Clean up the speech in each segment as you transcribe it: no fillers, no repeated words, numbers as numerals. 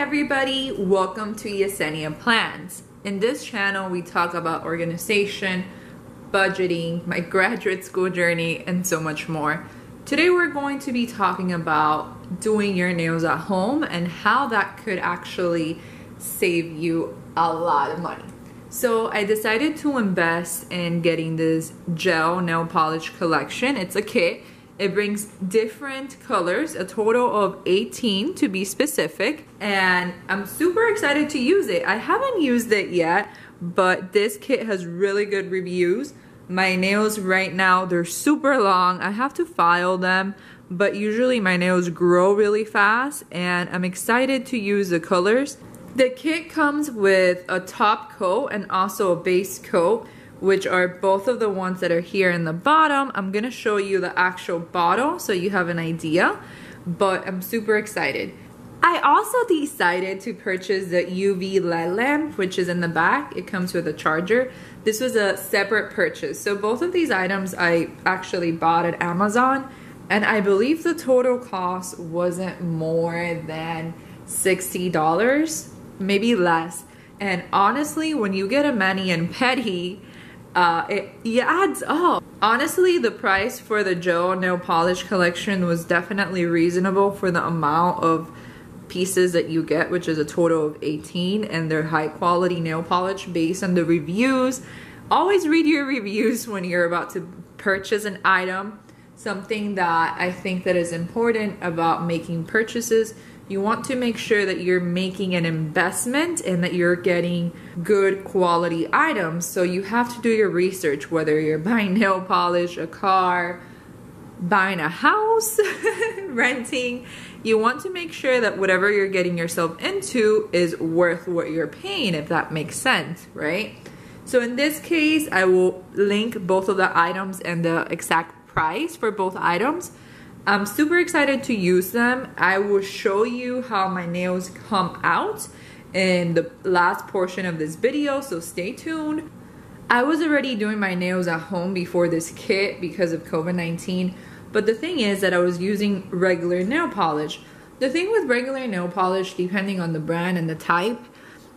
everybody, welcome to Yesenia Plans. In this channel we talk about organization, budgeting, my graduate school journey, and so much more. Today we're going to be talking about doing your nails at home and how that could actually save you a lot of money. So I decided to invest in getting this gel nail polish collection. It's a kit. It brings different colors, a total of 18 to be specific, and I'm super excited to use it. I haven't used it yet, but this kit has really good reviews. My nails right now, they're super long. I have to file them, but usually my nails grow really fast, and I'm excited to use the colors. The kit comes with a top coat and also a base coat, which are both of the ones that are here in the bottom. I'm gonna show you the actual bottle so you have an idea, but I'm super excited. I also decided to purchase the UV LED lamp, which is in the back. It comes with a charger. This was a separate purchase. So both of these items I actually bought at Amazon, and I believe the total cost wasn't more than $60, maybe less. And honestly, when you get a mani and pedi, it adds up. Honestly, the price for the gel nail polish collection was definitely reasonable for the amount of pieces that you get, which is a total of 18, and they're high quality nail polish based on the reviews. Always read your reviews when you're about to purchase an item. Something that I think that is important about making purchases, you want to make sure that you're making an investment and that you're getting good quality items. So you have to do your research, whether you're buying nail polish, a car, buying a house, renting. You want to make sure that whatever you're getting yourself into is worth what you're paying, if that makes sense, right? So in this case, I will link both of the items and the exact price for both items. I'm super excited to use them. I will show you how my nails come out in the last portion of this video, so stay tuned. I was already doing my nails at home before this kit because of COVID-19, but the thing is that I was using regular nail polish. The thing with regular nail polish, depending on the brand and the type,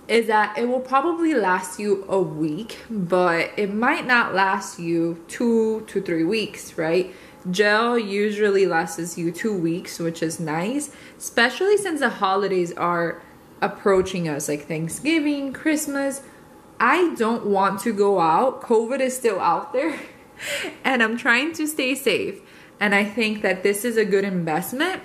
is that it will probably last you a week, but it might not last you 2 to 3 weeks, right? Gel usually lasts you 2 weeks, which is nice, especially since the holidays are approaching us, like Thanksgiving, Christmas. I don't want to go out. COVID is still out there, and I'm trying to stay safe. And I think that this is a good investment.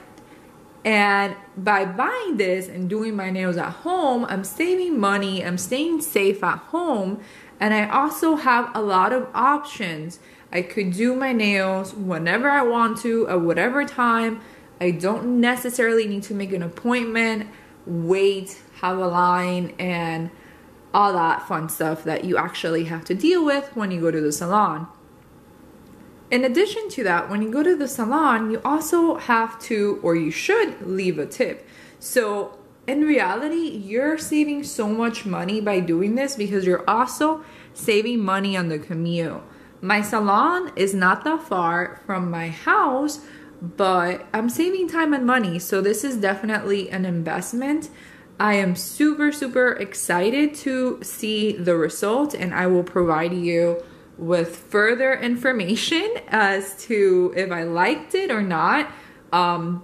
And by buying this and doing my nails at home, I'm saving money, I'm staying safe at home, and I also have a lot of options. I could do my nails whenever I want to, at whatever time. I don't necessarily need to make an appointment, wait, have a line, and all that fun stuff that you actually have to deal with when you go to the salon. In addition to that, when you go to the salon, you also have to, or you should, leave a tip. So in reality, you're saving so much money by doing this because you're also saving money on the commute. My salon is not that far from my house, but I'm saving time and money, so this is definitely an investment. I am super, super excited to see the result, and I will provide you with further information as to if I liked it or not. I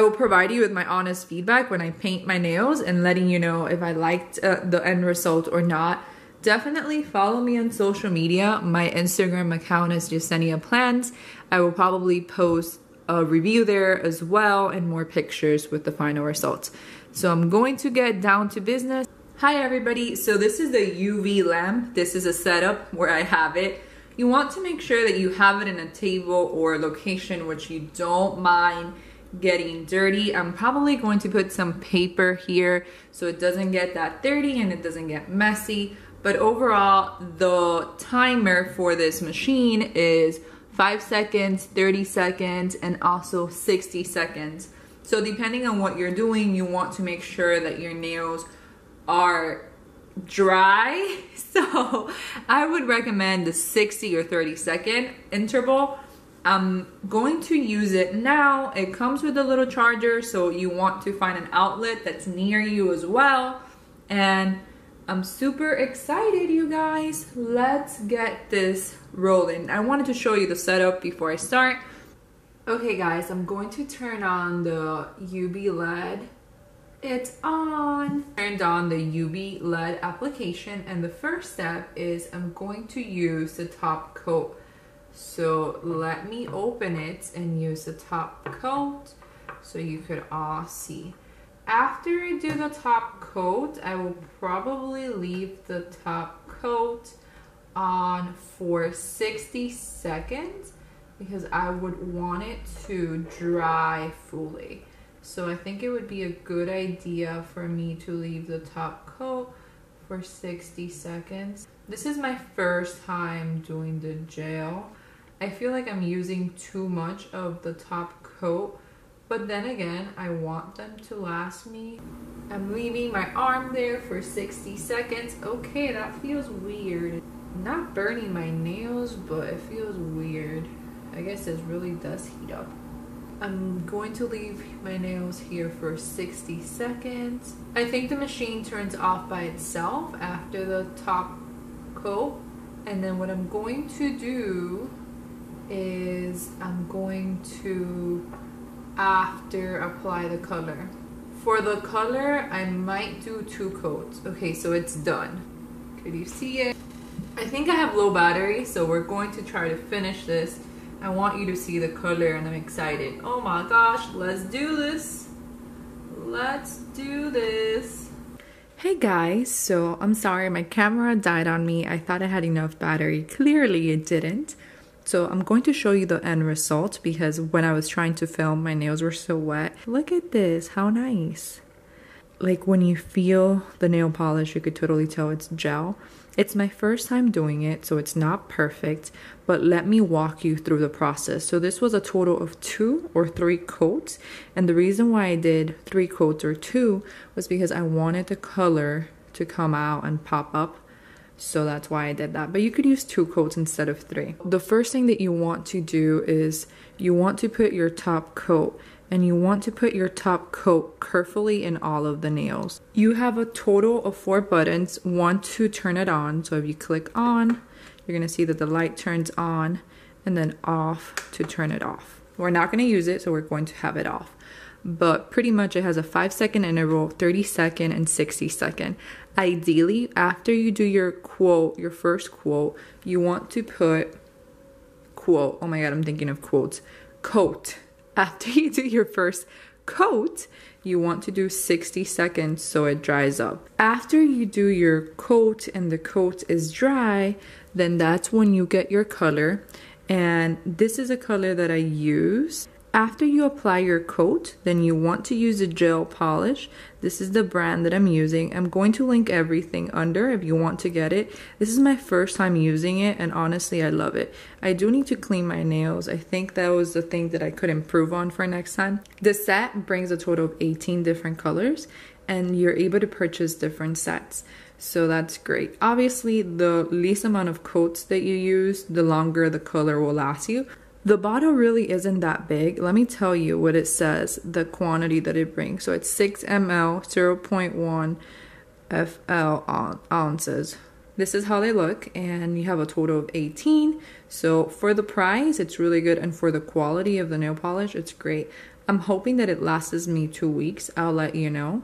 will provide you with my honest feedback when I paint my nails and letting you know if I liked the end result or not. Definitely follow me on social media. My Instagram account is Yesenia Plans. I will probably post a review there as well and more pictures with the final results. So I'm going to get down to business. Hi everybody, so this is the UV lamp. This is a setup where I have it. You want to make sure that you have it in a table or a location which you don't mind getting dirty. I'm probably going to put some paper here so it doesn't get that dirty and it doesn't get messy. But overall, the timer for this machine is 5 seconds, 30 seconds, and also 60 seconds. So depending on what you're doing, you want to make sure that your nails are dry, so I would recommend the 60 or 30 second interval. I'm going to use it now. It comes with a little charger, so you want to find an outlet that's near you as well. And I'm super excited, you guys. Let's get this rolling. I wanted to show you the setup before I start. Okay guys, I'm going to turn on the UV LED. It's on. Turned on the UV LED application, and the first step is I'm going to use the top coat. So let me open it and use the top coat so you could all see. After I do the top coat, I will probably leave the top coat on for 60 seconds because I would want it to dry fully. So I think it would be a good idea for me to leave the top coat for 60 seconds. This is my first time doing the gel. I feel like I'm using too much of the top coat, but then again, I want them to last me. I'm leaving my arm there for 60 seconds. Okay, that feels weird. I'm not burning my nails, but it feels weird. I guess it really does heat up. I'm going to leave my nails here for 60 seconds. I think the machine turns off by itself after the top coat. And then what I'm going to do is I'm going to, after, apply the color. For the color, I might do two coats. Okay, so it's done. Could you see it? I think I have low battery, so we're going to try to finish this. I want you to see the color and I'm excited. Oh my gosh, let's do this. Let's do this. Hey guys, so I'm sorry, my camera died on me. I thought I had enough battery. Clearly it didn't. So I'm going to show you the end result because when I was trying to film, my nails were so wet. Look at this, how nice. Like when you feel the nail polish, you could totally tell it's gel. It's my first time doing it, so it's not perfect, but let me walk you through the process. So this was a total of 2 or 3 coats, and the reason why I did 3 coats or 2 was because I wanted the color to come out and pop up. So that's why I did that, but you could use 2 coats instead of 3. The first thing that you want to do is you want to put your top coat, and you want to put your top coat carefully in all of the nails. You have a total of 4 buttons, one to turn it on. So if you click on, you're gonna see that the light turns on, and then off to turn it off. We're not gonna use it, so we're going to have it off. But pretty much it has a 5-second interval, 30 second and 60 second. Ideally, after you do your quote, your first quote, you want to put quote, oh my God, I'm thinking of quotes, coat. After you do your first coat, you want to do 60 seconds so it dries up. After you do your coat and the coat is dry, then that's when you get your color. And this is a color that I use. After you apply your coat, then you want to use a gel polish. This is the brand that I'm using. I'm going to link everything under if you want to get it. This is my first time using it, and honestly, I love it. I do need to clean my nails. I think that was the thing that I could improve on for next time. The set brings a total of 18 different colors, and you're able to purchase different sets. So that's great. Obviously, the least amount of coats that you use, the longer the color will last you. The bottle really isn't that big. Let me tell you what it says, the quantity that it brings. So it's 6 ml, 0.1 FL ounces. This is how they look, and you have a total of 18. So for the price, it's really good, and for the quality of the nail polish, it's great. I'm hoping that it lasts me 2 weeks. I'll let you know.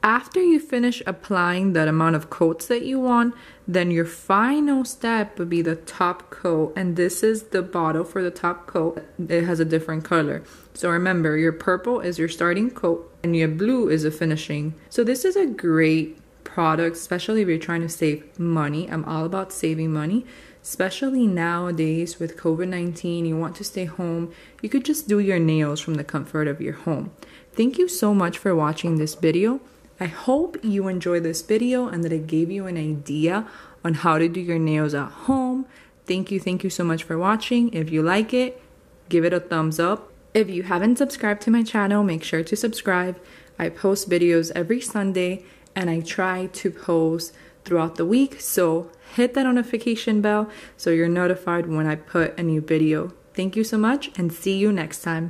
After you finish applying that amount of coats that you want, then your final step would be the top coat. And this is the bottle for the top coat. It has a different color. So remember, your purple is your starting coat and your blue is a finishing. So this is a great product, especially if you're trying to save money. I'm all about saving money, especially nowadays with COVID-19. You want to stay home. You could just do your nails from the comfort of your home. Thank you so much for watching this video. I hope you enjoyed this video and that it gave you an idea on how to do your nails at home. Thank you so much for watching. If you like it, give it a thumbs up. If you haven't subscribed to my channel, make sure to subscribe. I post videos every Sunday and I try to post throughout the week. So hit that notification bell so you're notified when I put a new video. Thank you so much and see you next time.